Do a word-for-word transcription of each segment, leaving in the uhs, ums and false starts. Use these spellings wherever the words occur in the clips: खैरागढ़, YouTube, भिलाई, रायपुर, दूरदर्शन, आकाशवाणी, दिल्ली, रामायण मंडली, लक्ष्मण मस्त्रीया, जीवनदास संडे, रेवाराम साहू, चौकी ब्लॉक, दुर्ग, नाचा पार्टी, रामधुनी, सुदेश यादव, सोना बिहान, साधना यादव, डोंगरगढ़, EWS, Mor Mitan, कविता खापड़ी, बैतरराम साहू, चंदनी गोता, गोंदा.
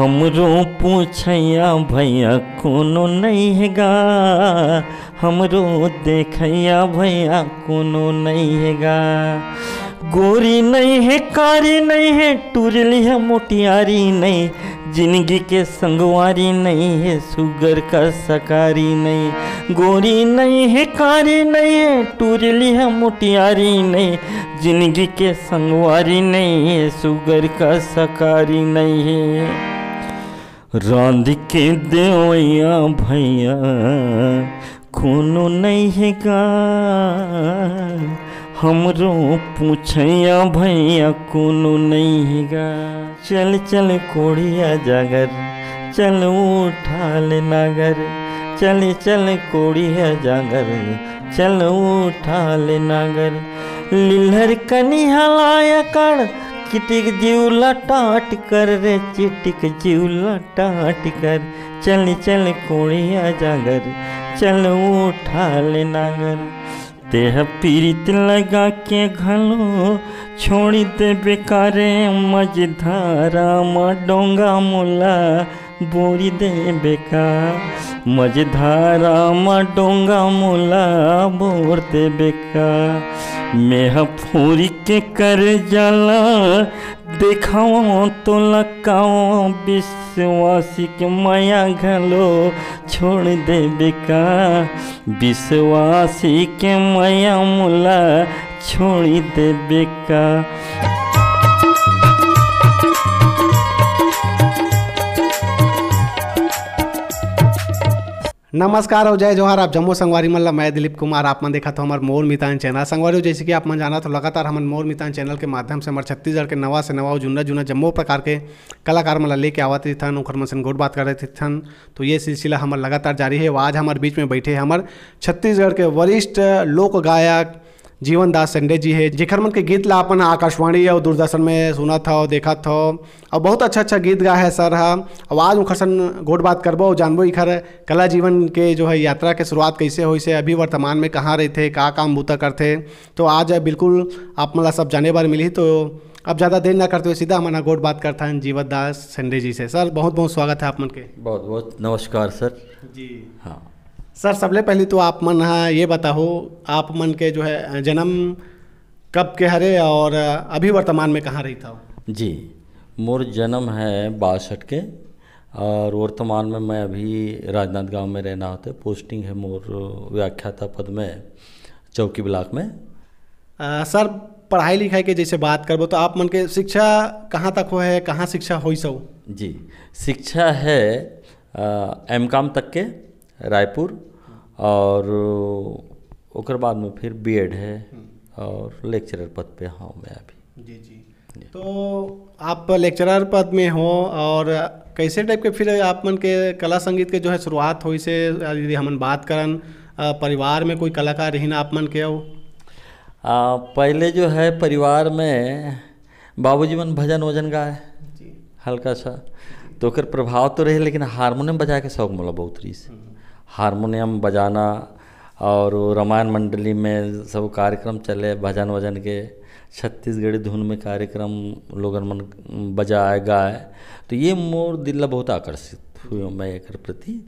हमरो पूछैया भैया कोनो नहीं है गा, हमरो देखैया भैया कोनो नहीं है गा। गोरी नहीं है कारी नहीं है टूरली है मोटियारी नहीं, जिंदगी के संगवारी नहीं है सुगर का सकारी नहीं। गोरी नहीं है कारी नहीं है टूरली है मोटियारी नहीं, जिंदगी के संगवारी नहीं है सुगर का सकारी नहीं है। रांध के देवैया भैया कोनो नहीं है गा, हमरो पूछैया भैया कोनो नहीं है गा। चल चल कोढ़िया जागर चल उठाल नागर, चल चल कोढ़िया जागर चल उठाल नागर। लिल्हर कनी हलाया कर चिटिक जीवला टाट कर रे, चिटिक जीवला टाट कर। चल चल कोढ़िया जागर चल उठाल नागर। तेह पीरित लगा के घलो छोड़ दे बेकारे, मझधारा म डोंगा मोला बोरी दे बेकार, मझधारा म डोंगा मोला बोर दे बेकार। मेह फूरी के कर जाला देखाओ तो लकाओ, विश्वासी के माया घलो छोड़ दे बेकार, विश्वासी के माया मुला छोड़ दे बेकार। नमस्कार और जय जोहार। आप जम्मो संगवारी मल्ला, मैं दिलीप कुमार। आप मन देखा तो हमारे मोर मितान चैनल संगवारी, जैसे कि आप मन जाना तो लगातार हमारे मोर मितान चैनल के माध्यम से हमारे छत्तीसगढ़ के नवा से नवा जुन्ना जुन्ना जम्मो प्रकार के कलाकार मल्ला लेके आवत थन, उखर मन से गोट बात करते थन। तो ये सिलसिला हमारे लगातार जारी है। आज हमारे बीच में बैठे हमारे छत्तीसगढ़ के वरिष्ठ लोक गायक जीवनदास संडे जी है, जेखर मन के गीत ला अपन आकाशवाणी और दूरदर्शन में सुना था और देखा था और बहुत अच्छा अच्छा गीत गाए है सर हा। और आज उखर सन गोट बात करबो और जानबो इखर कला जीवन के जो है यात्रा के शुरुआत कैसे होइस है, अभी वर्तमान में कहाँ रहते, का काम बूता करते। तो आज बिल्कुल आप मला सब जाने बार मिली। तो अब ज़्यादा देर ना करते हुए सीधा हमारा गोट बात करता है जीवनदास संडे जी से। सर बहुत बहुत स्वागत है आप मन के। बहुत बहुत नमस्कार सर जी। हाँ सर, सबले पहले तो आप मन हाँ ये बताओ आप मन के जो है जन्म कब के हरे और अभी वर्तमान में कहाँ रहता हो जी। मोर जन्म है बासठ के और वर्तमान में मैं अभी राजनांदगांव में रहना होता है। पोस्टिंग है मोर व्याख्याता पद में चौकी ब्लॉक में। आ, सर पढ़ाई लिखाई के जैसे बात करबो तो आप मन के शिक्षा कहाँ तक हो है, कहाँ शिक्षा हो सो जी। शिक्षा है एम कॉम तक के रायपुर और ओकर बाद में फिर बीएड है और लेक्चरर पद पे हाँ मैं अभी जी जी, जी। तो आप लेक्चरर पद में हो और कैसे टाइप के फिर आप मन के कला संगीत के जो है शुरुआत हुई से, यदि हमन बात करन परिवार में कोई कलाकार रही ना आप मन के हो? आ, पहले जो है परिवार में बाबूजी मन भजन वजन गाए हल्का सा तो ओकर प्रभाव तो रहे, लेकिन हारमोनियम बजाए के शौक मोला बहुत रही। हारमोनियम बजाना और रामायण मंडली में सब कार्यक्रम चले भजन वजन के, छत्तीसगढ़ी धुन में कार्यक्रम लोगन मन बजाए गाए, तो ये मोर दिल बहुत आकर्षित हुए मैं एक प्रति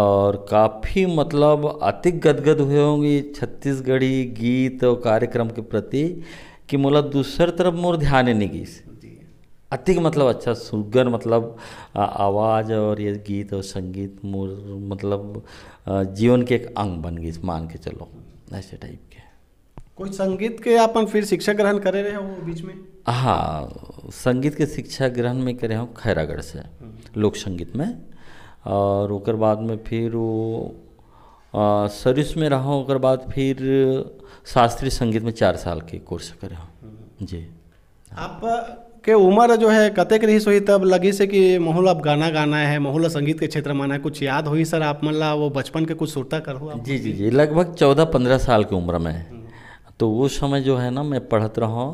और काफ़ी मतलब अति गदगद हुए होंगे छत्तीसगढ़ी गीत और कार्यक्रम के प्रति कि मोला दूसर तरफ मोर ध्यान नहीं गईस। अतिक मतलब अच्छा सुगर मतलब आवाज़ और ये गीत और संगीत मोर मतलब जीवन के एक अंग बन गई मान के चलो, ऐसे टाइप के। कोई संगीत के अपन फिर शिक्षा ग्रहण करे रहे हो बीच में? हाँ, संगीत के शिक्षा ग्रहण में करे हूँ खैरागढ़ से लोक संगीत में और ओकर बाद में फिर वो सर्विस में रहा। ओकर बाद फिर शास्त्रीय संगीत में चार साल के कोर्स करे हूँ जी। आप के उम्र जो है कतेक रही सोई तब लगी से कि माहौल अब गाना गाना है, माहौल संगीत के क्षेत्र माना है, कुछ याद हुई सर आप मल्ला वो बचपन के कुछ सुरता कर हुआ? जी जी जी, लगभग चौदह पंद्रह साल की उम्र में तो वो समय जो है ना मैं पढ़त रहा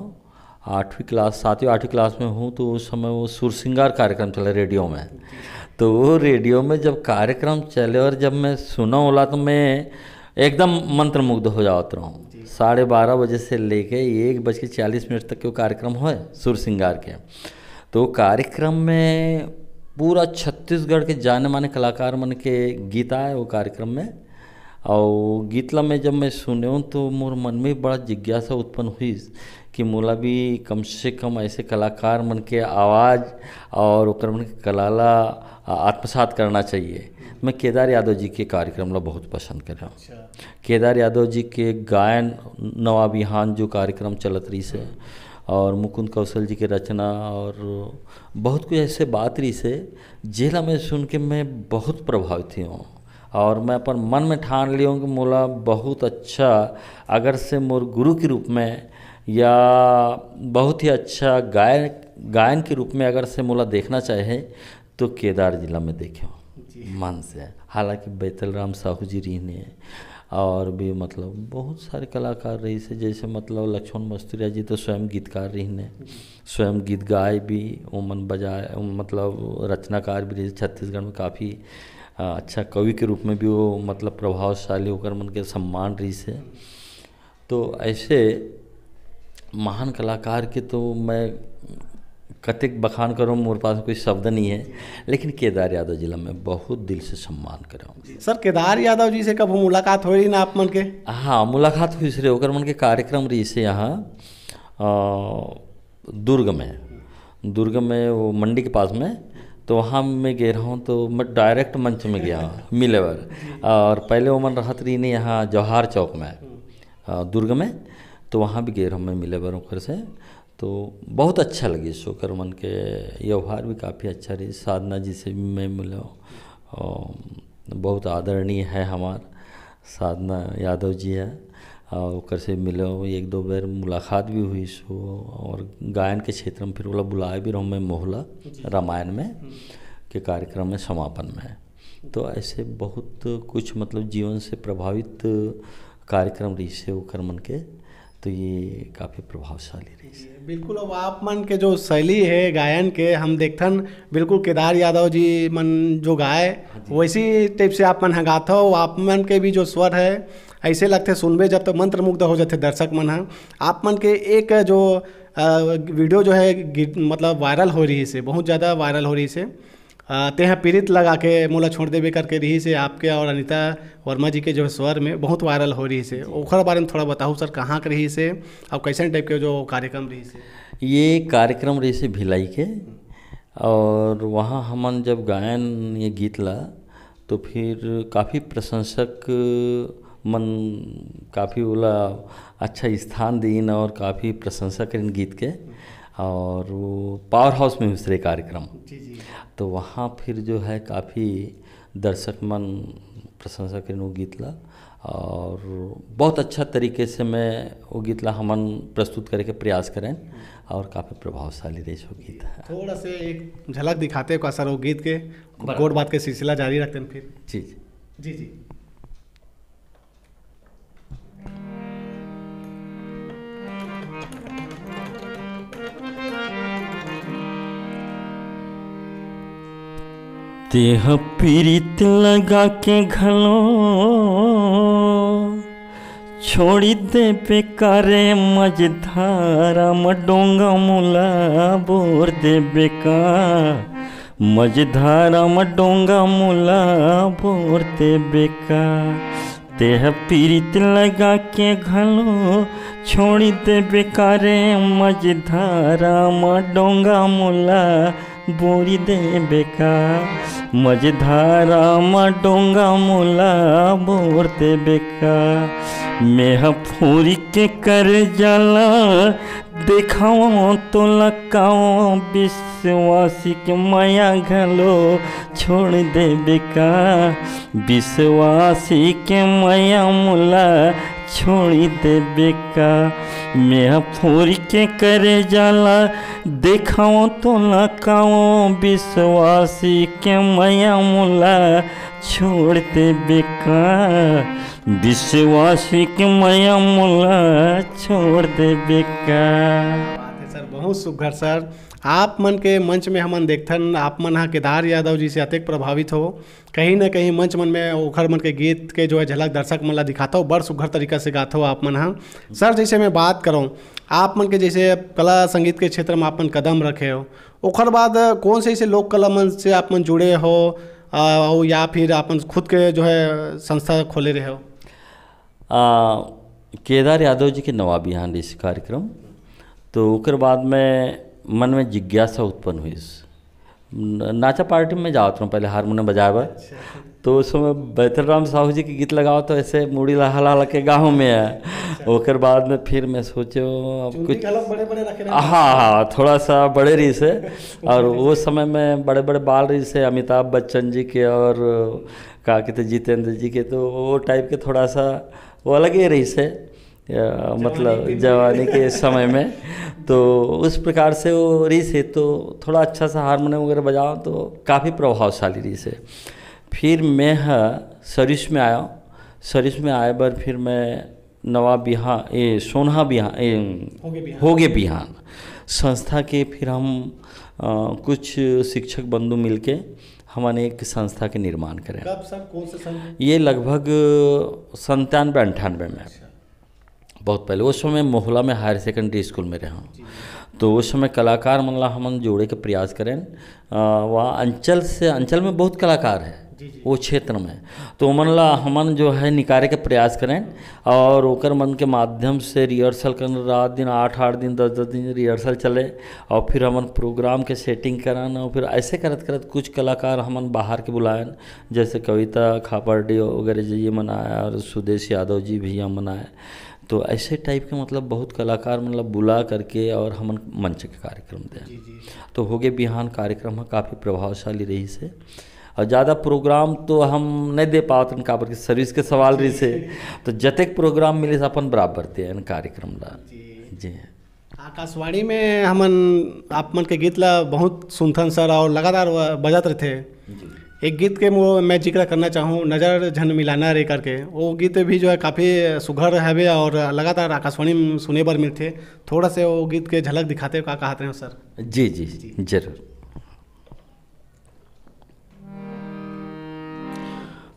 आठवीं क्लास, सातवीं आठवीं क्लास में हूँ। तो उस समय वो सुर श्रृंगार कार्यक्रम चला रेडियो में, तो वो रेडियो में जब कार्यक्रम चले और जब मैं सुना होला तो मैं एकदम मंत्रमुग्ध हो जाता रहूँ। साढ़े बारह बजे से लेके एक बज के चालीस मिनट तक के वो कार्यक्रम है सुर श्रृंगार के। तो कार्यक्रम में पूरा छत्तीसगढ़ के जाने माने कलाकार मन के गीत आए वो कार्यक्रम में, और गीतला में जब मैं सुने हूँ तो मोर मन में बड़ा जिज्ञासा उत्पन्न हुई कि मोला भी कम से कम ऐसे कलाकार मन के आवाज़ और ओकर मन के कलाला आत्मसात करना चाहिए। मैं केदार यादव जी के कार्यक्रम ला बहुत पसंद कर रहा हूँ। केदार यादव जी के गायन नवाबिहान जो कार्यक्रम चलत रही से और मुकुंद कौशल जी के रचना और बहुत कुछ ऐसे बात रही से जेला में सुन के मैं बहुत प्रभावित हूँ और मैं अपन मन में ठान लिया हूँ कि मोला बहुत अच्छा अगर से मोर गुरु के रूप में या बहुत ही अच्छा गायन गायन के रूप में अगर से मोला देखना चाहे तो केदार जिला में देखे मन से। हालांकि बैतरराम साहू जी रही ने और भी मतलब बहुत सारे कलाकार रही से, जैसे मतलब लक्ष्मण मस्त्रीया जी तो स्वयं गीतकार रही ने, स्वयं गीत गाए भी उमन बजाए मतलब रचनाकार भी रही। छत्तीसगढ़ में काफ़ी अच्छा कवि के रूप में भी वो मतलब प्रभावशाली होकर मन के सम्मान रही से। तो ऐसे महान कलाकार के तो मैं कतिक बखान करूँ, मेरे पास कोई शब्द नहीं है, लेकिन केदार यादव जिला में बहुत दिल से सम्मान कराऊँ। सर केदार यादव जी से कभी मुलाकात हुई ना आप मन के? हाँ मुलाकात हुई सर, होकर मन के कार्यक्रम रही से यहाँ दुर्ग में, दुर्ग में वो मंडी के पास में, तो वहाँ मैं गया रहा हूँ तो मैं डायरेक्ट मंच में गया मिले बार। और पहले वो मन रहत रही ने यहाँ जवाहर चौक में दुर्ग में, तो वहाँ भी गया रहा मैं मिले बार होकर से, तो बहुत अच्छा लगी। शोकर मन के व्यवहार भी काफ़ी अच्छा रही। साधना जी से भी मैं मिला हूँ, बहुत आदरणीय है हमार साधना यादव जी है, और ओकर से मिले हूँ एक दो बार मुलाकात भी हुई। सो और गायन के क्षेत्र में फिर बोला बुलाए भी रहूँ मैं मोहला रामायण में के कार्यक्रम में समापन में। तो ऐसे बहुत कुछ मतलब जीवन से प्रभावित कार्यक्रम रही से ओकर मन के, तो ये काफ़ी प्रभावशाली रही। बिल्कुल अब आप मन के जो शैली है गायन के हम देखथन बिल्कुल केदार यादव जी मन जो गाए वैसी टाइप से आप मन ह गाथो, आप मन के भी जो स्वर है ऐसे लगते सुनबे जब तक मंत्रमुग्ध हो जाते दर्शक मन है। आप मन के एक जो वीडियो जो है मतलब वायरल हो रही से, बहुत ज़्यादा वायरल हो रही से, तेह पीड़ित लगा के मोला छोड़ देवे करके रही से आपके और अनिता वर्मा जी के जो स्वर में बहुत वायरल हो रही से, ओखर बारे में थोड़ा बताऊँ सर, कहाँ के रही से और कैसे टाइप के जो कार्यक्रम रही से? ये कार्यक्रम रही से भिलाई के, और वहाँ हमन जब गायन ये गीत ला तो फिर काफ़ी प्रशंसक मन काफ़ी बोला अच्छा स्थान दीन और काफ़ी प्रशंसा कर इन गीत के, और वो पावर हाउस में हुसरे कार्यक्रम, तो वहाँ फिर जो है काफ़ी दर्शक मन प्रशंसा करें वो गीतला, और बहुत अच्छा तरीके से मैं वो गीतला हमन प्रस्तुत करे के प्रयास करें और काफ़ी प्रभावशाली रही वो गीत है। थोड़ा से एक झलक दिखाते हो सर वो गीत के, गोट बात के सिलसिला जारी रखते हैं फिर। जी जी जी तेह पीड़ित लगा के घलो छोड़ी दे पे करे मझधारा म डोंगा मोला बोर दे बेका, मझधारा म डोंगा मोला बोर दे बेका, तेह पीड़ित लगा के घलो छोड़ी दे बेकारे मझधारा म डोंगा मोला बोरी दे बेका, मझधारा म डोंगा मोला बोर दे बेका, मेह फूरी के कर जाला देखाओ तो लकाओ विश्वासी के माया घलो छोड़ दे बेका, विश्वासी के माया मोला छोड़ी दे बेका, मेह फोरी के करे जाला देखाओ तो लकाओ विश्वासी के माया मोला छोड़ दे बेका, विश्वासी के माया मोला छोड़ दे बेका। बात है सर बहुत सुघर सर, आप मन के मंच में हमन देखथन आप मन हाँ केदार यादव जी से अतिक प्रभावित हो, कहीं ना कहीं मंच मन में ओखर मन के गीत के जो है झलक दर्शक मन ला दिखाता हो, बड़ सुघर तरीका से गाता हो आप मन हाँ। सर जैसे मैं बात करूँ आप मन के जैसे कला संगीत के क्षेत्र में आप मन कदम रखे हो ओखर बाद कौन से ऐसे लोक कला मंच से आप मन जुड़े हो आ, या फिर आप खुद के जो है संस्था खोले रहे हो? आ, केदार यादव जी के नवाबिहान इस कार्यक्रम तो ओकर बाद में मन में जिज्ञासा उत्पन्न हुई। नाचा पार्टी में जावत रहूँ पहले हारमोनियम बजावे, तो उस समय बैतरराम साहू जी के गीत लगाओ तो ऐसे मुड़ी लहा लहा के गाँव में है। ओकर बाद में फिर मैं सोचो अब कुछ बड़े बड़े रखे, हाँ हाँ थोड़ा सा बड़े रही से, और वो समय में बड़े बड़े बाल रही से अमिताभ बच्चन जी के और का कहते जितेंद्र जी के, तो वो टाइप के थोड़ा सा वो अलग ही रही से, मतलब जवानी के समय में तो उस प्रकार से वो रीस है। तो थोड़ा अच्छा सा हारमोनियम वगैरह बजाओ तो काफ़ी प्रभावशाली रीस है। फिर मैं सर्विस में आया, सर्विस में आए बार फिर मैं नवाबिहान ए सोना बिहान ए होगे बिहान संस्था के फिर हम आ, कुछ शिक्षक बंधु मिलके हम अनेक संस्था के निर्माण करें। कब सर, कौन से सन में? ये लगभग संतानवे अंठानवे में, बहुत पहले। उस समय मोहला में हायर सेकेंडरी स्कूल में रहा, तो उस समय कलाकार मनला हम जोड़े के प्रयास करें। वहाँ अंचल से अंचल में बहुत कलाकार है वो क्षेत्र में, तो मनला हमन जो है निकारे के प्रयास करें और ओकर मन के माध्यम से रिहर्सल कर रात दिन आठ आठ दिन दस दस दिन रिहर्सल चले और फिर हमन प्रोग्राम के सेटिंग करन। और फिर ऐसे करत करत कुछ कलाकार हमन बाहर के बुलाएं, जैसे कविता खापड़ी वगैरह जी मन आए और सुदेश यादव जी भी हमन आए। तो ऐसे टाइप के मतलब बहुत कलाकार मतलब बुला करके और हम मंच के कार्यक्रम दें। तो हो गए बिहान कार्यक्रम है काफ़ी प्रभावशाली रही से, और ज़्यादा प्रोग्राम तो हम नहीं दे पाते हैं काबर के सर्विस के सवाल रही से, तो जतेक प्रोग्राम मिले से अपन बराबर दें कार्यक्रम ला। जी आकाशवाणी में हमन आप मन के गीत ला बहुत सुनथन सर और लगातार बजाते रहते। एक गीत के मैं जिक्र करना चाहूँ, नज़र झन मिलाना रे करके, वो गीत भी जो है काफ़ी सुघर है और लगातार आकाशवाणी में सुने पर मिलते। थोड़ा से वो गीत के झलक दिखाते का कहते हैं सर? जी जी जी जरूर।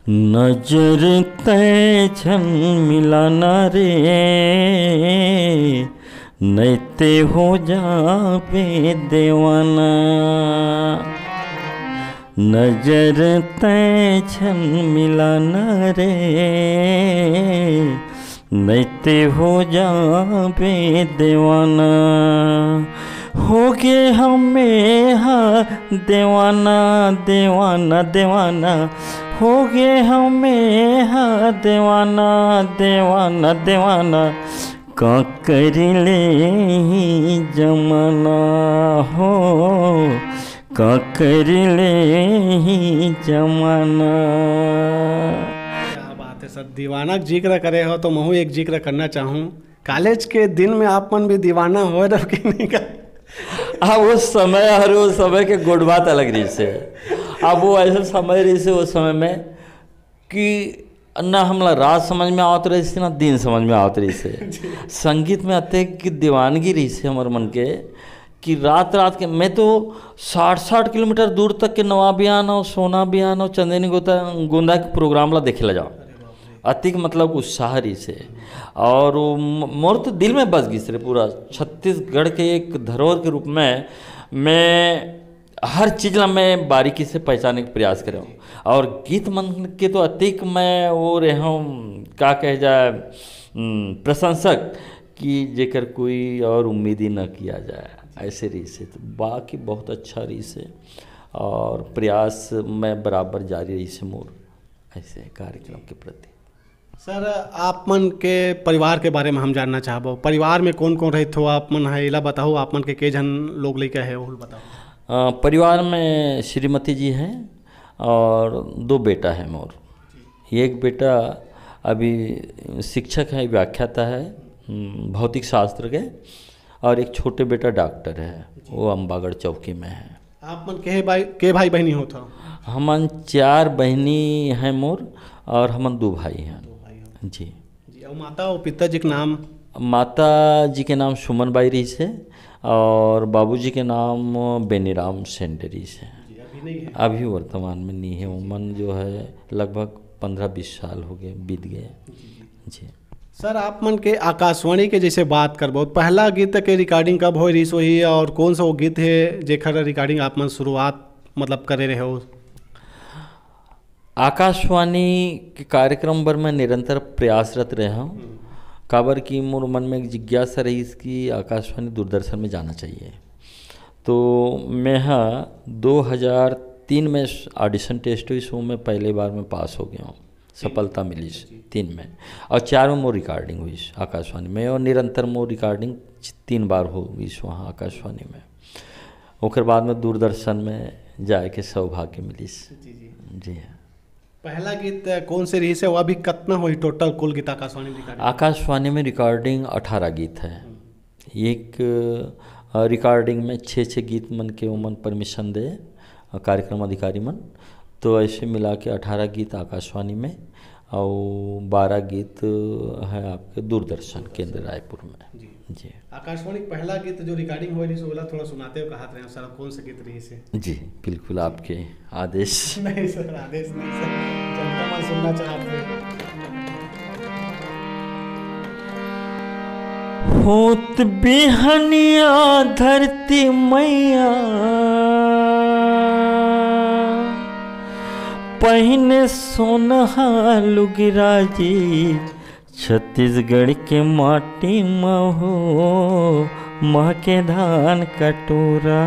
नजर तय झन मिलाना रे नैते हो जाबे देवाना, नजर तय छन मिलाना रे नैते हो जाबे देवाना, हो गए हमें हा देवाना देवाना देवाना, हो गए हमें हा देवाना देवाना देवाना, का कर ले ही जमाना, हो का कर ले ही जमाना। क्या बात है सर, दीवाना जिक्र करे हो तो महू एक जिक्र करना चाहूँ। कॉलेज के दिन में आप मन भी दीवाना हो कि नहीं का? हाँ उस समय और उस समय के गुड बात अलग रही से। अब वो ऐसा समय रही से उस समय में कि ना हमला रात समझ में आवत रही से ना दिन समझ में आवत रही से। संगीत में आते कि दीवानगी रही से हमारे मन के कि रात रात के मैं तो साठ साठ किलोमीटर दूर तक के नवाबिहान और सोना बिहान और चंदनी गोता गोंदा के प्रोग्राम ला देखे ला जाओ। अतिक मतलब उत्साह रही से और मोर तो दिल में बस घिस रहे पूरा छत्तीसगढ़ के एक धरोहर के रूप में मैं हर चीज़ ला मैं बारीकी से पहचाने का प्रयास कर रहा हूँ। और गीत मन के तो अतिक मैं वो रहा हूँ क्या कह जाए प्रशंसक कि जेकर कोई और उम्मीद ही न किया जाए ऐसे रीस है। तो बाकी बहुत अच्छा रीस है और प्रयास मैं बराबर जारी रही से मोर ऐसे कार्यक्रम के प्रति। सर आप मन के परिवार के बारे में हम जानना चाहबो, परिवार में कौन कौन रहित हो आप मन है इला बताओ, आप मन के के जन लोग लेके है वो बताओ। आ, परिवार में श्रीमती जी हैं और दो बेटा है मोर। एक बेटा अभी शिक्षक है, व्याख्याता है भौतिक शास्त्र के, और एक छोटे बेटा डॉक्टर है वो अम्बागढ़ चौकी में है। आप मन के भाई के भाई बहनी हो था? हमन चार बहनी हैं मोर और हमन दो भाई हैं। जी जी और माता और पिताजी के नाम? माता जी के नाम सुमन बाई रही से और बाबूजी के नाम बैतरराम संडे रही से। अभी वर्तमान में नहीं है। उमन जो है लगभग पंद्रह बीस साल हो गए बीत गए। जी सर आप मन के आकाशवाणी के जैसे बात करबो, पहला गीत के रिकॉर्डिंग कब हो रही सोही और कौन सा वो गीत है जेखर रिकॉर्डिंग आप मन शुरुआत मतलब करे रहे हो? आकाशवाणी के कार्यक्रम पर मैं निरंतर प्रयासरत रहा हूँ, काबर की मोर मन में एक जिज्ञासा रही इसकी आकाशवाणी दूरदर्शन में जाना चाहिए। तो मैं हाँ दो हज़ार तीन में ऑडिशन टेस्ट हुई, सो मैं पहले बार में पास हो गया हूँ, सफलता मिली तीन में और चार में मोर रिकॉर्डिंग हुई आकाशवाणी में और निरंतर मोर रिकॉर्डिंग तीन बार हो गई वहाँ आकाशवाणी में। उसके बाद में दूरदर्शन में जाए के सौभाग्य मिली। जी हाँ। पहला गीत कौन से रही से वो अभी कितना हुई टोटल कुल गीत आकाशवाणी में रिकॉर्डिंग? आकाशवाणी में रिकॉर्डिंग अठारह गीत है। एक रिकॉर्डिंग में छः छः गीत मन के वो मन परमिशन दे कार्यक्रम अधिकारी मन, तो ऐसे मिला के अठारह गीत आकाशवाणी में और बारह गीत है आपके दूरदर्शन केंद्र रायपुर में। जी, जी। आकाशवाणी पहला गीत जो रिकॉर्डिंग हुई सो बोला थोड़ा सुनाते हो कहा रहे सर कौन से गीत रही से? जी बिल्कुल आपके आदेश। नहीं सर आदेश नहीं सर, जनता मन सुनना चाहते हैं। होत बिहनिया धरती मैया पहिने सोनहा लुगिरा जी, छत्तीसगढ़ के माटी महो महके धान कटोरा,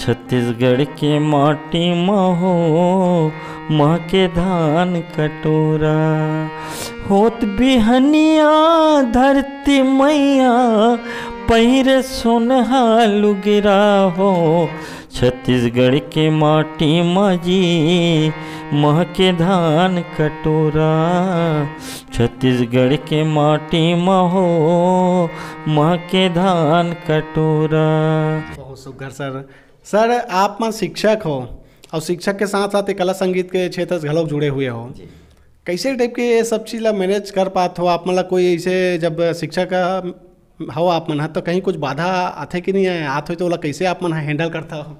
छत्तीसगढ़ के माटी महो महके धान कटोरा। होत बिहनिया धरती मैया पहिरे सोनहा लुगिरा हो, छत्तीसगढ़ के माटी माजी महके धान कटोरा, छत्तीसगढ़ के माटी महो महके धान कटोरा। बहुत सुघर सर। सर आप मां शिक्षक हो और शिक्षक के साथ साथ कला संगीत के क्षेत्र से घलोक जुड़े हुए हो, कैसे टाइप के ये सब चीज़ ला मैनेज कर पाते हो आप मतलब? कोई ऐसे जब शिक्षा का हो आप मन तो कहीं कुछ बाधा आते कि नहीं है, आते हो तो वाला कैसे आप मन हैंडल करता हो?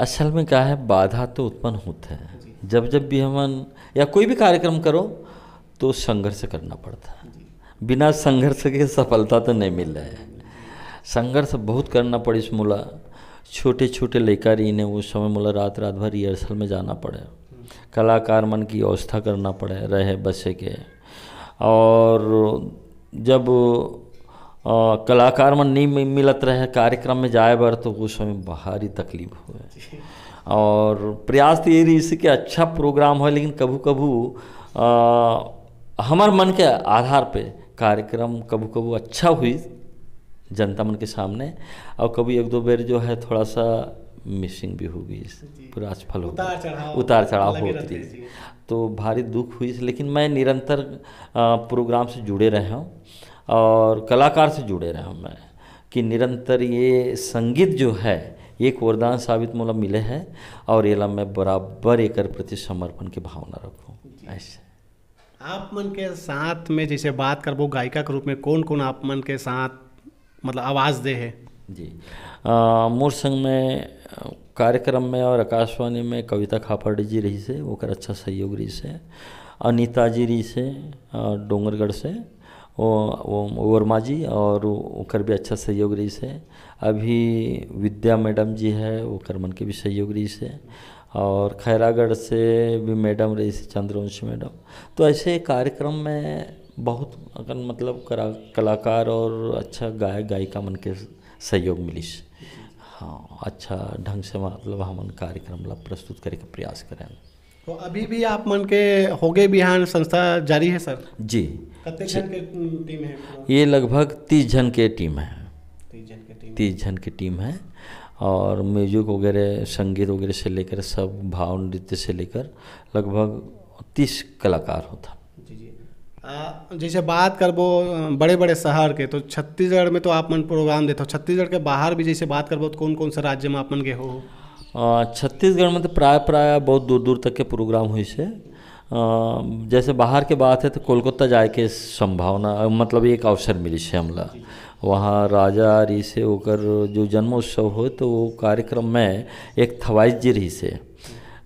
असल में क्या है बाधा तो उत्पन्न होता है, जब जब भी हम या कोई भी कार्यक्रम करो तो संघर्ष करना पड़ता है, बिना संघर्ष के सफलता तो नहीं मिल रहा है। संघर्ष बहुत करना पड़ी इस मुला, छोटे छोटे लेकर इन्हें उस समय मुला रात रात भर रिहर्सल में जाना पड़े, कलाकार मन की व्यवस्था करना पड़े रहे बसे के। और जब आ, कलाकार मन नहीं मिलत रहे कार्यक्रम में जाए बार तो उस समय भारी तकलीफ हुए। और प्रयास तो ये रही इसके अच्छा प्रोग्राम हो, लेकिन कभू कभू हमारे मन के आधार पे कार्यक्रम कभू कभू अच्छा हुई जनता मन के सामने और कभी एक दो बार जो है थोड़ा सा मिसिंग भी होगी, पूरा असफल हो गया, उतार चढ़ाव होती है तो भारी दुख हुई। लेकिन मैं निरंतर प्रोग्राम से जुड़े रहा हूँ और कलाकार से जुड़े रहा हूँ मैं कि निरंतर ये संगीत जो है एक वरदान साबित मोला मिले है और ये ला मैं बराबर एक प्रति समर्पण की भावना रखूँ। ऐसे आप मन के साथ में जैसे बात करबो गायिका के रूप में कौन कौन आप मन के साथ मतलब आवाज़ दे है? जी मोर संग में कार्यक्रम में और आकाशवाणी में कविता खापड़ी जी रही से, वो कर अच्छा सहयोग रही से, अनिता जी रही से डोंगरगढ़ से, वो वर्मा जी और ओकर भी अच्छा सहयोग रही से, अभी विद्या मैडम जी है ओकर मन के भी सहयोग रही से, और खैरागढ़ से भी मैडम रही से चंद्रवंशी मैडम। तो ऐसे कार्यक्रम में बहुत अगर मतलब कलाकार और अच्छा गायक गायिका मन के सहयोग मिलिस। हाँ अच्छा ढंग से मतलब हम कार्यक्रम ला प्रस्तुत करे के प्रयास करें। तो अभी भी आप मन के होगे बिहान संस्था जारी है सर? जी कितने जन के टीम है? ये लगभग तीस जन के टीम है, तीस जन के टीम तीस जन की टीम है और म्यूजिक वगैरह संगीत वगैरह से लेकर सब भाव नृत्य से लेकर लगभग तीस कलाकार होता। जैसे बात करबो बड़े बड़े शहर के तो छत्तीसगढ़ में तो आप मन प्रोग्राम देते हो, छत्तीसगढ़ के बाहर भी जैसे बात करबो तो कौन कौन से राज्य में आप मन गए हो? छत्तीसगढ़ में तो प्राय प्राय बहुत दूर दूर तक के प्रोग्राम हुई से, जैसे बाहर के बात है तो कोलकाता जाए के संभावना मतलब एक अवसर मिली से हमला। वहाँ राजा री से होकर जो जन्मोत्सव हो तो वो कार्यक्रम में एक थवाइश जी रही से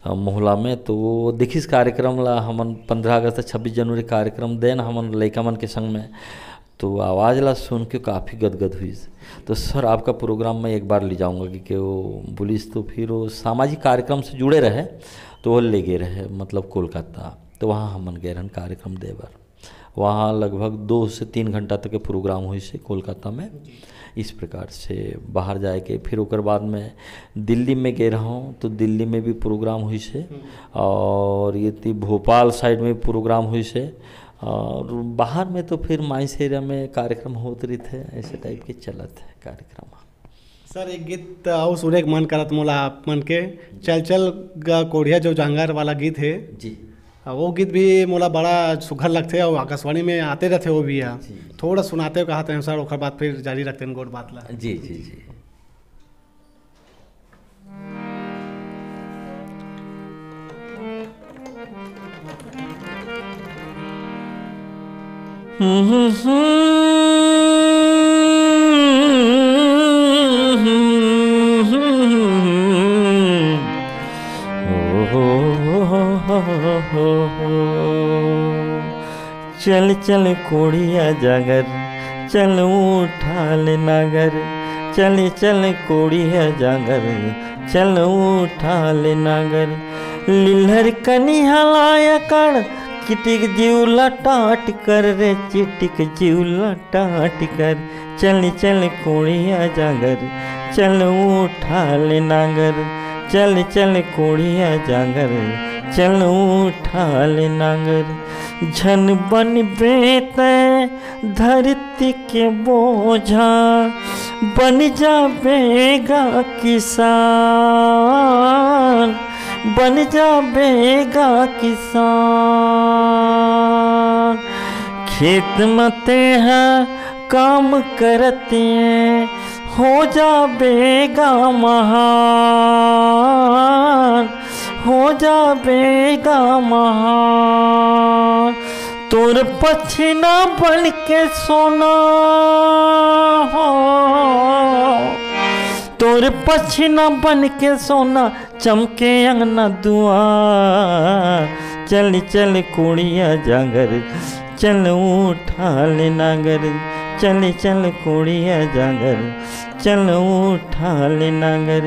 मोहला में। तो देखिस कार्यक्रम ला हमन पंद्रह अगस्त छब्बीस जनवरी कार्यक्रम देन हमन लड़का मन के संग में, तो आवाज़ ला सुन के काफ़ी गदगद हुई। तो सर आपका प्रोग्राम मैं एक बार ले जाऊंगा क्योंकि वो पुलिस तो फिर वो सामाजिक कार्यक्रम से जुड़े रहे तो वो ले गए रहे मतलब कोलकाता। तो वहाँ हमन गए रहन कार्यक्रम देवर, वहाँ लगभग दो से तीन घंटा तक के प्रोग्राम हुई से कोलकाता में। इस प्रकार से बाहर जाए के फिर ओकर बाद में दिल्ली में गए रहूँ तो दिल्ली में भी प्रोग्राम हुई से, और ये भोपाल साइड में प्रोग्राम हुई से, और बाहर में तो फिर माइंस एरिया में कार्यक्रम होते रही थे। ऐसे टाइप के चलत है कार्यक्रम। सर एक गीत आओ सुने के मन करत मोला आप मन के, चल चल कोढ़िया जो जहांगार वाला गीत है जी, वो गीत भी मोला बड़ा सुघर लगते है और आकाशवाणी में आते रहते वो भी है। थोड़ा सुनाते हो कहा सर, ओकर बात फिर जारी रखते हैं गोट बात ला। जी जी जी। हम्म हम्म चल चल कोढ़िया जागर चल उठाल नागर, चल चल कोढ़िया जागर चल उठाल नागर, लिल्हर कनी हलाया कर चिटिक जीवला टाट कर रे, चिटिक जीवला टाट कर, चल चल कोढ़िया जागर चल उठाल नागर, चल चल कोढ़िया जागर चल उठाल नागर। झन बन बेत धरती के बोझा बन जाएगा किसान, बन जाएगा किसान। खेत मते हैं काम करते हैं हो जाएगा महान, हो जाएगा महान। तोर पछिना बन के सोना हो, तोर पछिना बन के सोना चमके अंगना दुआर, चल चल कोढ़िया जागर चल उठाल नागर, चल चल कोढ़िया जागर चल उठाल नागर।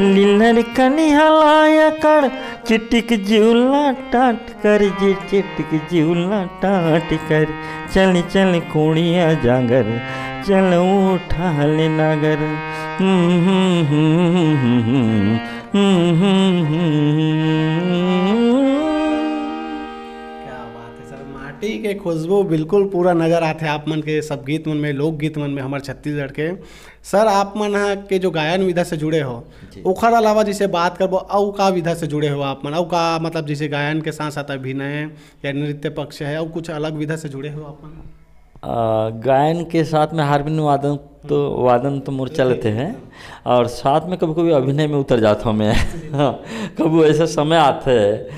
लिल्लर कनी हलाया कर चिटिक जिउला टाट कर जी, चिटिक जिउला टाट कर, चल चल कोढ़िया जागर चल उठाल नागर। माटी के खुशबू बिल्कुल पूरा नज़र आते हैं आप मन के सब गीत मन में, लोकगीत मन में हमारे छत्तीसगढ़ के। सर आप मन हाँ के जो गायन विधा से जुड़े हो ओखर अलावा जैसे बात करबो औ का विधा से जुड़े हो आप मन, औ का मतलब जैसे गायन के साथ साथ अभिनय या नृत्य पक्ष है और कुछ अलग विधा से जुड़े हो आप मन? आ, गायन के साथ में हारमोनियम वादन तो वादन तो मोर चलते हैं, और साथ में कभी कभी अभिनय में उतर जाता हूँ मैं। कभी ऐसा समय आता है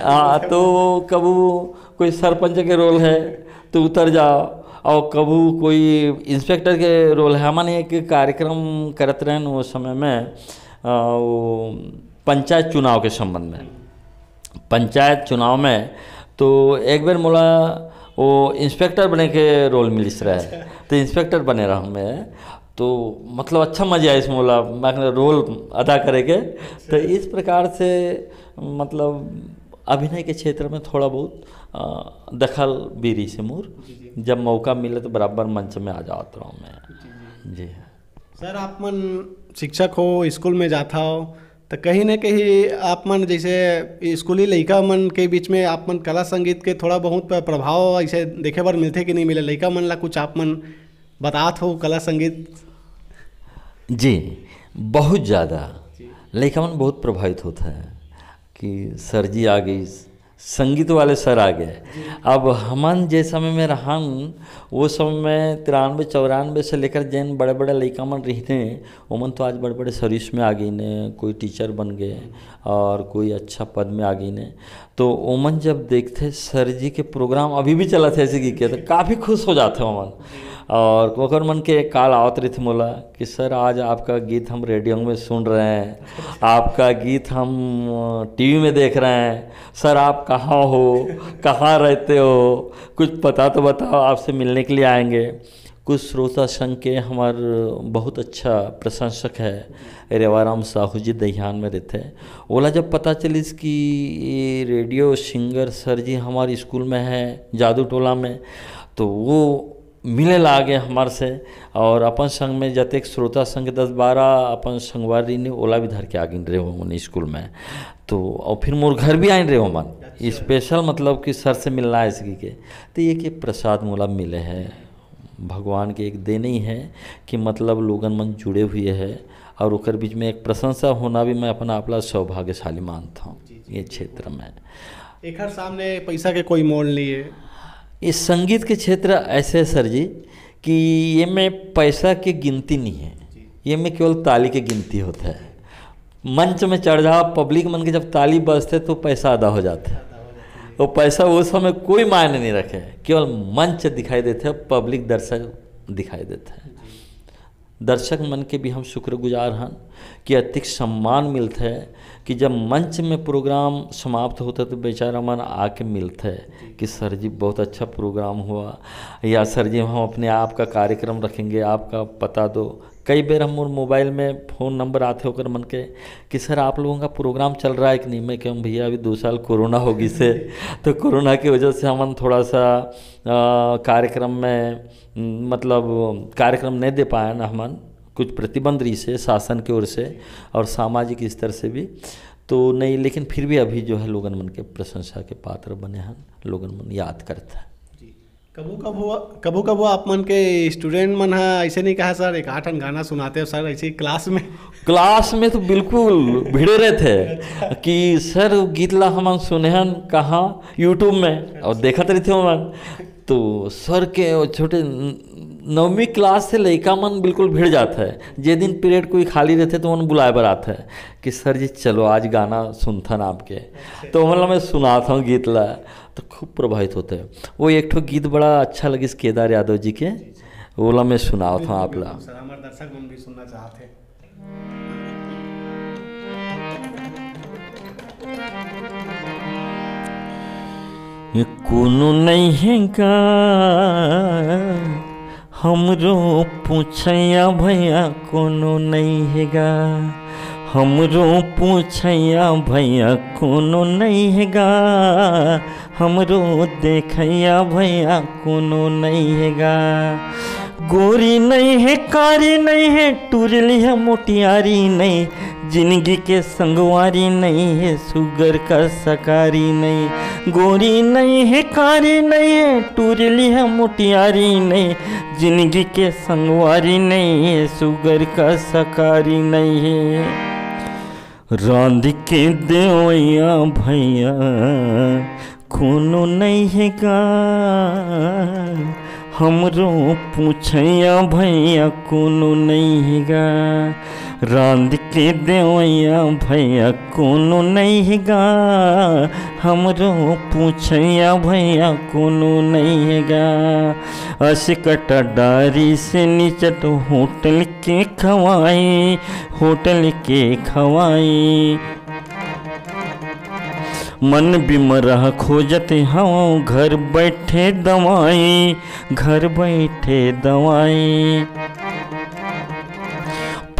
आ, तो कभी कोई सरपंच के रोल है तो उतर जाओ, और कभी कोई इंस्पेक्टर के रोल है। हमने एक कार्यक्रम करते रहन वो समय में आ, वो पंचायत चुनाव के संबंध में, पंचायत चुनाव में तो एक बार मोला वो इंस्पेक्टर बने के रोल मिलिस रहा है, तो इंस्पेक्टर बने रहा हूँ मैं। तो मतलब अच्छा मजा आया इसमें बोला मैं रोल अदा करेंगे। तो इस प्रकार से मतलब अभिनय के क्षेत्र में थोड़ा बहुत दखल बीरी से मोर जब मौका मिले तो बराबर मंच में आ जाता हूँ मैं। जी सर आप मन शिक्षक हो, स्कूल में जाता हो तो कहीं ना कहीं आप मन जैसे स्कूली लड़का मन के बीच में आप मन कला संगीत के थोड़ा बहुत प्रभाव ऐसे देखे बार मिलते कि नहीं मिले? लड़का मन ला कुछ आप मन बताते हो कला संगीत? जी बहुत ज़्यादा लड़का मन बहुत प्रभावित होता है कि सर जी आ गई, संगीत वाले सर आ गए। अब हमन जिस समय में रहन वो समय में तिरानवे चौरानवे से लेकर जैन बड़े बड़े लड़का मन रहते ओमन तो आज बड़े बड़े सर्विस में आ गई ने, कोई टीचर बन गए और कोई अच्छा पद में आ गई ने। तो ओमन जब देखते सर जी के प्रोग्राम अभी भी चला थे ऐसे की किया तो काफ़ी खुश हो जाते ओमन। और कोकर मन के काल आवतरित मोला कि सर आज आपका गीत हम रेडियो में सुन रहे हैं, आपका गीत हम टीवी में देख रहे हैं, सर आप कहाँ हो, कहाँ रहते हो, कुछ पता तो बताओ, आपसे मिलने के लिए आएंगे। कुछ श्रोता संघ के हमारे बहुत अच्छा प्रशंसक है रेवाराम साहू जी दहियान में रहते हैं। बोला जब पता चली इसकी ये रेडियो सिंगर सर जी हमारे स्कूल में है जादू टोला में, तो वो मिले लागे हमारे से और अपन संग में जते श्रोता संघ दस बारह अपन संगवारी ने ओला भी धर के आगिन रहे हो स्कूल में, तो और फिर मोर घर भी आइन रहे हो मन स्पेशल मतलब कि सर से मिलना है इसकी के। तो ये कि प्रसाद मोला मिले हैं भगवान के एक देन ही है कि मतलब लोगन मन जुड़े हुए है और उकर बीच में एक प्रशंसा होना भी मैं अपना अपना सौभाग्यशाली मानता हूँ ये क्षेत्र में। एक हर सामने पैसा के कोई मोल नहीं है इस संगीत के क्षेत्र ऐसे है सर जी कि ये में पैसा की गिनती नहीं है, ये में केवल ताली की गिनती होता है। मंच में चढ़ जाओ पब्लिक मन के जब ताली बजते तो पैसा अदा हो जाता है, वो पैसा उस समय कोई मायने नहीं रखे, केवल मंच दिखाई देते हैं, पब्लिक दर्शक दिखाई देते हैं। दर्शक मन के भी हम शुक्रगुजार हैं कि अतिक सम्मान मिलता है कि जब मंच में प्रोग्राम समाप्त होता है तो बेचारा मन आके मिलता है कि सर जी बहुत अच्छा प्रोग्राम हुआ, या सर जी हम अपने आप का कार्यक्रम रखेंगे, आपका पता दो। कई बार हम मोबाइल में फ़ोन नंबर आते होकर मन के कि सर आप लोगों का प्रोग्राम चल रहा है कि नहीं। मैं कहूँ भैया अभी दो साल कोरोना होगी से तो कोरोना की वजह से हम थोड़ा सा कार्यक्रम में मतलब कार्यक्रम नहीं दे पाए ना, हम कुछ प्रतिबंध रही से शासन की ओर से और सामाजिक स्तर से भी तो नहीं, लेकिन फिर भी अभी जो है लोगन मन के प्रशंसा के पात्र बने हैं, लोगन मन याद करते हैं। कबू कबू कबू कबू आप मन के स्टूडेंट मन है ऐसे नहीं कहा सर एक आठन गाना सुनाते हो सर ऐसे क्लास में क्लास में तो बिल्कुल भिड़े रहे थे कि सर गीतला हम सुनेहन कहाँ यूट्यूब में और देखा रहे थे मन, तो सर के छोटे नौवीं क्लास से लड़का मन बिल्कुल भिड़ जाता है। जे दिन पीरियड कोई खाली रहते तो उन बुलाए पर आता है कि सर जी चलो आज गाना सुनथन आपके, तो मतलब मैं सुनाता हूँ गीत ला, तो खूब प्रभावित होते हैं। वो एक ठो गीत बड़ा अच्छा लगे इस केदार यादव जी के, ओला मैं सुनाता हूँ आप ला। दर्शक भी सुनना चाहते हैं। कोनो नहीं है का हमरो पूछया भैया, कोनो नहीं है गा हमरो पूछया भैया, कोनो नहीं है गा हमरो देखया भैया, कोनो नहीं है गा। गोरी नहीं है कारी नहीं है टूरली है मोटियारी नहीं, जिंदगी के संगवारी नहीं है सुगर का सकारी नहीं। गोरी नहीं है कारी नहीं है टूरली है मोटियारी नहीं, जिंदगी के संगवारी नहीं है सुगर का सकारी नहीं है। रांध के देवैया भैया कोनो नहीं है गा हमरो पूछया भैया, कोनो नहीं है गा। रांध के देवैया भैया कोनो नहीं है गा हमरो पूछया भैया, कोनो नहीं है गा। असकटा डारी से नीचट होटल के खवाई होटल के खवाई, मन बिमराह खोजते हूँ घर बैठे दवाई घर बैठे दवाई।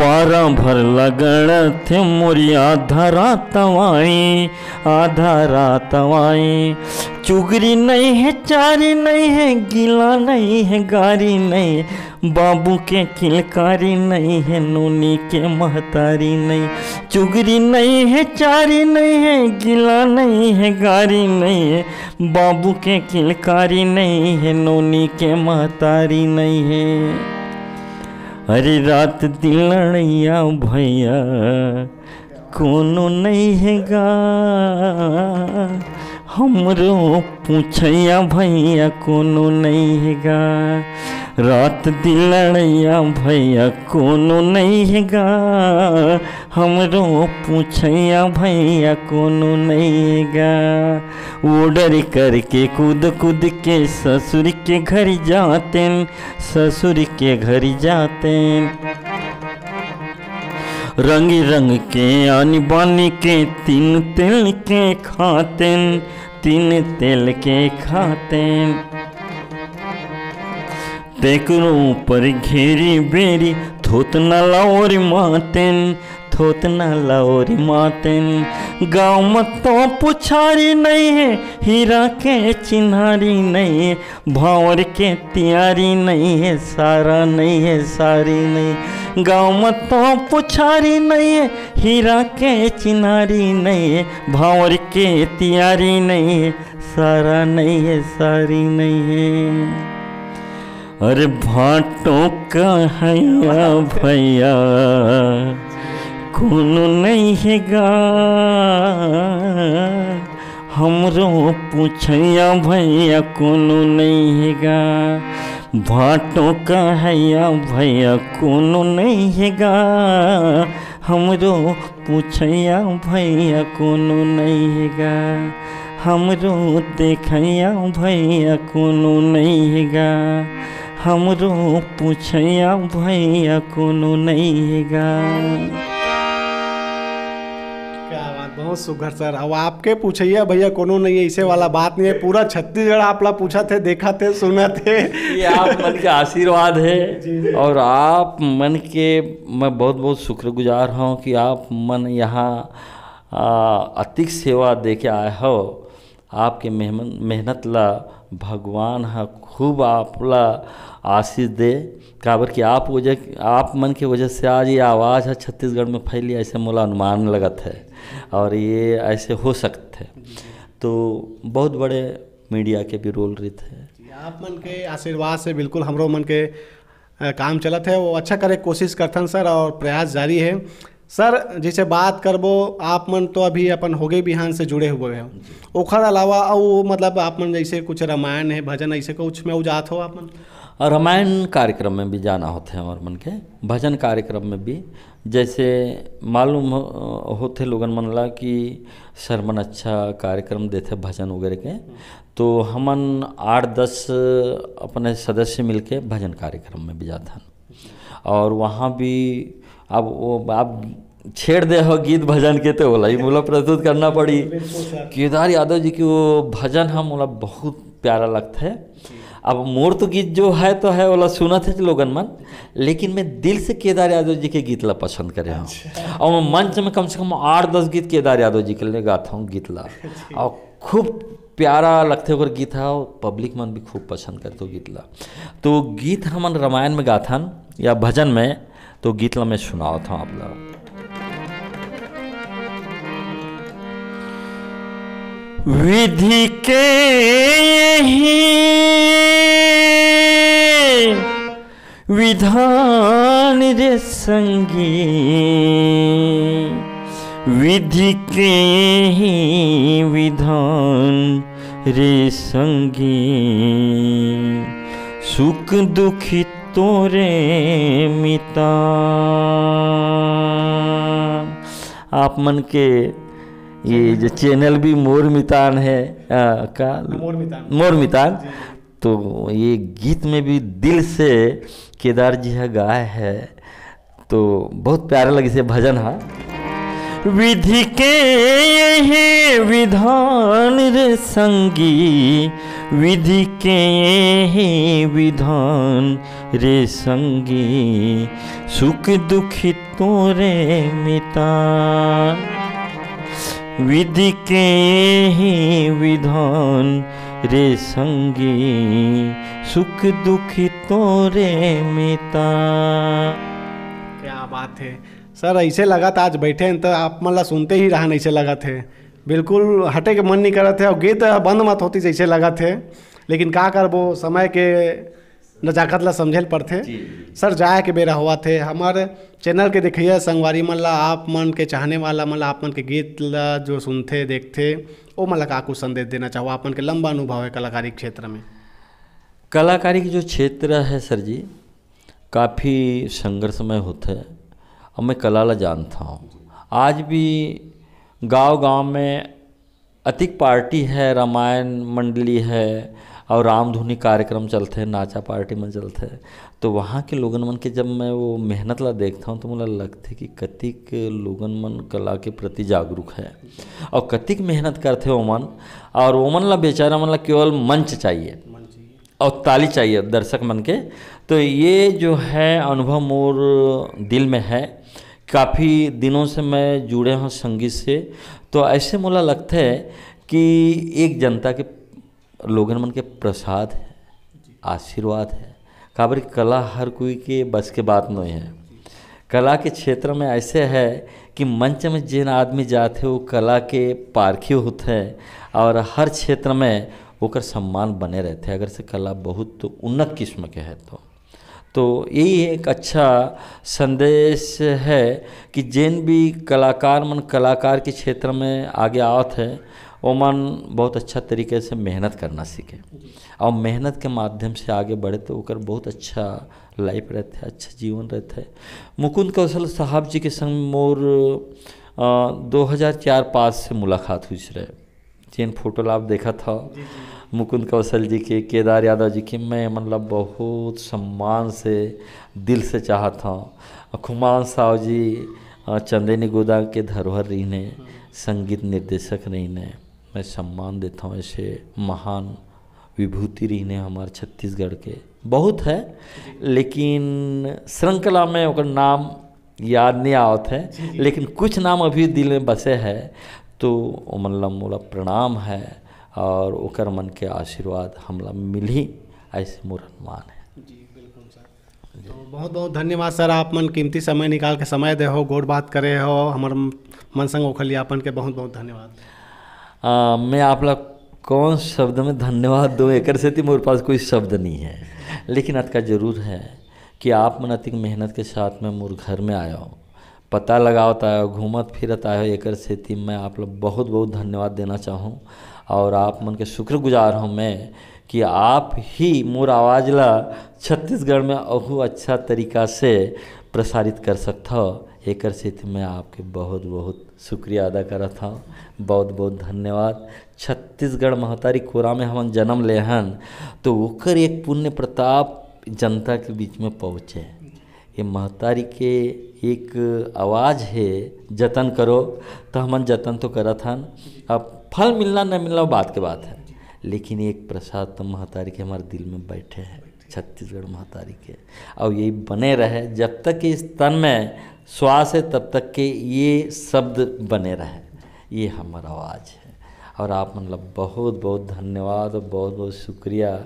पारा भर लगन थे मोरी आधा रात तवाई आधा रात तवाई। चुगरी नहीं है चारी नहीं है गिला नहीं है गारी नहीं, बाबू के किलकारी नहीं है नोनी के महतारी नहीं। चुगरी नहीं है चारी नहीं है गिला नहीं है गारी नहीं है, बाबू के किलकारी नहीं है नोनी के महतारी नहीं है। अरे रात दिन लड़ैया भैया कोनो नहीं है गा हमरो पूछैया भैया, कोनो नहीं है गा। रात दिलड़ैया भैया कोनो नहीं है गा, हमरो पूछैया भैया कोनो नहीं है गा। वो डर करके कूद कूद के ससुर के घर जाते, ससुर के घर जाते। रंग रंग के आनी बानी के तीन तेल के खाते, तीन तेल के खाते। तेकरों ऊपर घेरी बेरी थोतना लाओरी मातेन, थोतना लाओरी मातेन। गाँव में तो पुछारी नहीं है, हीरा के चिन्हारी नहीं है, भावर के तियारी नहीं है, सारा नहीं है, सारी नहीं। गाँव में तो पुछारी नहीं है, हीरा के चिन्हारी नहीं है, भावर के तियारी नहीं है, सारा नहीं है, सारी नहीं है। अरे भाटों का है भैया कोनो नहीं है गा, हमरो पूछैया भैया कोनो नहीं है गा। भाटों का है भैया कोनो नहीं है गा, हमरो पूछैया भैया कोनो नहीं है गा। हमरो देखैया भैया कोनो नहीं है गा, हमरो पूछैया भैया कोनो नहीं है गा। क्या बात, बहुत सुघर सर। अब आपके पूछैया भैया कोनो नहीं है इसे वाला बात नहीं है, पूरा छत्तीसगढ़ आप लोग पूछा थे, देखा थे, सुना थे। ये आप मन के आशीर्वाद है जी जी। और आप मन के मैं बहुत बहुत शुक्रगुजार हूँ कि आप मन यहाँ अतिक सेवा दे के आए हो। आपके मेहनत मेहनत ला भगवान हा खूब आपला आशीष दे, काबर कि आप वजह आप मन के वजह से आज ये आवाज़ है छत्तीसगढ़ में फैली, ऐसे मोला अनुमान लगत है और ये ऐसे हो सकते हैं। तो बहुत बड़े मीडिया के भी रोल रही थे, आप मन के आशीर्वाद से बिल्कुल हमरो मन के काम चलत है, वो अच्छा करे कोशिश करथन सर और प्रयास जारी है सर। जैसे बात करबो आप मन तो अभी अपन होगे बिहान से जुड़े हुए हैं, ओखर अलावा और मतलब आप मन जैसे कुछ रामायण है, भजन ऐसे कुछ में उजात हो आप मन? रामायण कार्यक्रम में भी जाना होते हैं और मन के भजन कार्यक्रम में भी। जैसे मालूम होते लोगन मन ला कि सरमन अच्छा कार्यक्रम देते भजन वगैरह के, तो हमन आठ दस अपने सदस्य मिल के भजन कार्यक्रम में भी जाता और वहाँ भी अब वो आप छेड़ दे हो गीत भजन के तो बोला ही मुला प्रस्तुत करना पड़ी। केदार यादव जी की वो भजन हम बोला बहुत प्यारा लगता है। अब मोर तो गीत जो है तो है बोला सुना थे लोगन मन, लेकिन मैं दिल से केदार यादव जी के गीत ला पसंद करे हूँ। और मैं मंच में कम से कम आठ दस गीत केदार यादव जी के लिए गाता हूँ गीत ला, और खूब प्यारा लगते होकर गीत है, पब्लिक मन भी खूब पसंद करते हो गीत ला। तो गीत हमन रामायण में गाथन या भजन में, तो गीत ला मैं सुनाओ था आप लोग। विधि के ही विधान रे संगी, विधि के ही विधान रे संगी, सुख दुखी तोरे मितान। आप मन के ये जो चैनल भी मोर मितान है आ, का मोर मितान, मोर मितान। तो ये गीत में भी दिल से केदार जी है गाय है, तो बहुत प्यारा लगे से भजन है। विधि के ही विधान रे संगी, विधि के ही विधान रे संगी, सुख दुखी तोरे मितान। विधि के ही विधान रे संगी, सुख दुखी तोरे मितान। क्या बात है सर, ऐसे लगा था आज बैठे हैं तो आप मतलब सुनते ही रहन, ऐसे लगा थे बिल्कुल हटे के मन नहीं करा थे और गीत बंद मत होती जैसे लगा थे, लेकिन का करबो समय के नजाकत ला समझे पड़ते सर। जाए के बेरा हुआ थे हमारे चैनल के देखिए संगवारी मन ला, आप मन के चाहने वाला मन ला आप मन के गीत ला जो सुनते देखते वो मन ला का कुछ संदेश देना चाहो, आप मन के लंबा अनुभव है कलाकारी क्षेत्र में? कलाकारी की जो क्षेत्र है सर जी काफ़ी संघर्षमय होता है और मैं कला ला जानता हूँ। आज भी गांव गांव में अतिक पार्टी है, रामायण मंडली है और रामधुनी कार्यक्रम चलते हैं, नाचा पार्टी में चलते हैं। तो वहाँ के लोगन मन के जब मैं वो मेहनत ला देखता हूँ तो मुझे लगता है कि कतिक लोगन मन कला के प्रति जागरूक है और कतिक मेहनत करते हैं ओमन, और ओमन ला बेचारा मन ला केवल मंच चाहिए और ताली चाहिए दर्शक मन के। तो ये जो है अनुभव मोर दिल में है, काफ़ी दिनों से मैं जुड़े हूँ संगीत से। तो ऐसे मुझे लगता है कि एक जनता के लोगन मन के प्रसाद है, आशीर्वाद है, काबर की कला हर कोई के बस के बात नहीं है। कला के क्षेत्र में ऐसे है कि मंच में जिन आदमी जाते वो कला के पारखी होते हैं और हर क्षेत्र में होकर सम्मान बने रहते हैं, अगर से कला बहुत तो उन्नत किस्म के है। तो तो यही एक अच्छा संदेश है कि जिन भी कलाकार मन कलाकार के क्षेत्र में आगे आवत है वो मन बहुत अच्छा तरीके से मेहनत करना सीखे और मेहनत के माध्यम से आगे बढ़े तो होकर बहुत अच्छा लाइफ रहता है, अच्छा जीवन रहता है। मुकुंद कौशल साहब जी के संग मोर दो हज़ार चार पाँच से मुलाकात हुई रहे, जिन फोटो आप देखा था मुकुंद कौशल जी के, केदार यादव जी के, मैं मतलब बहुत सम्मान से दिल से चाहता हूँ। खुमान साहू जी चंदनी गोता के धरोहर रहने संगीत निर्देशक रहने मैं सम्मान देता हूँ, ऐसे महान विभूति रहने हमारे छत्तीसगढ़ के। बहुत है लेकिन श्रृंखला में उनका नाम याद नहीं आवत है, लेकिन कुछ नाम अभी दिल में बसे है। तो मतलब मोला प्रणाम है और ओकर मन के आशीर्वाद हमला मिली ऐसे मोर अनुमान है। जी बिल्कुल सर, तो बहुत बहुत धन्यवाद सर, आप मन कीमती समय निकाल के समय दे हो, गोड़ बात करे हो हमार मन संग, ओखली आपन के बहुत बहुत धन्यवाद। मैं आप लोग कौन शब्द में धन्यवाद दो, एकर से थी मोर पास कोई शब्द नहीं है, लेकिन अतका जरूर है कि आप मन अतिक मेहनत के साथ में मोर घर में आया हो, पता लगावत आयो, घूमत फिरत आयो, एकर सेती मैं आप लोग बहुत बहुत धन्यवाद देना चाहूँ और आप मन के शुक्रगुजार हूँ मैं कि आप ही मोर आवाज़ ला छत्तीसगढ़ में अहू अच्छा तरीका से प्रसारित कर सकता हो। एकर सेती मैं आपके बहुत बहुत शुक्रिया अदा करता हूँ, बहुत बहुत धन्यवाद। छत्तीसगढ़ महतारी कोरा में हम जन्म लेहन तो ओकर एक पुण्य प्रताप जनता के बीच में पहुँचे, ये महतारी के एक आवाज़ है, जतन करो तो हमन जतन तो करा था। अब फल मिलना न मिलना बात के बात है, लेकिन एक प्रसाद तो महतारी के हमारे दिल में बैठे हैं, छत्तीसगढ़ महतारी के, और यही बने रहे जब तक इस तन में श्वास है तब तक के ये शब्द बने रहे, ये हमारा आवाज़ है। और आप मतलब बहुत बहुत धन्यवाद और बहुत बहुत शुक्रिया,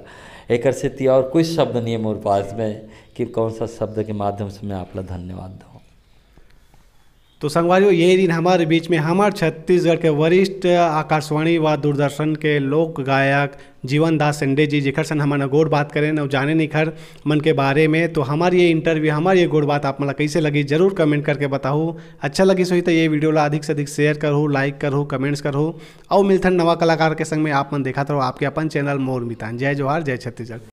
एकर सेती और कोई शब्द नहीं है मोर पास में कि कौन सा शब्द के माध्यम से मैं आप लोग धन्यवाद दूँ। तो संगवारियों, ये दिन हमारे बीच में हमारे छत्तीसगढ़ के वरिष्ठ आकाशवाणी व दूरदर्शन के लोक गायक जीवनदास संडे जी जिखर सन हमारा गोड़ बात करें और जाने निखर मन के बारे में। तो हमारी ये इंटरव्यू, हमारी ये गोड़ बात आप मला कैसे लगी जरूर कमेंट करके बताओ। अच्छा लगी सोई तो ये वीडियो ला अधिक से अधिक शेयर करो, लाइक करो, कमेंट्स करो और मिलथन नवा कलाकार के संग में आप मन देखा रहो आपके अपन चैनल मोर मितान। जय जोहार, जय छत्तीसगढ़।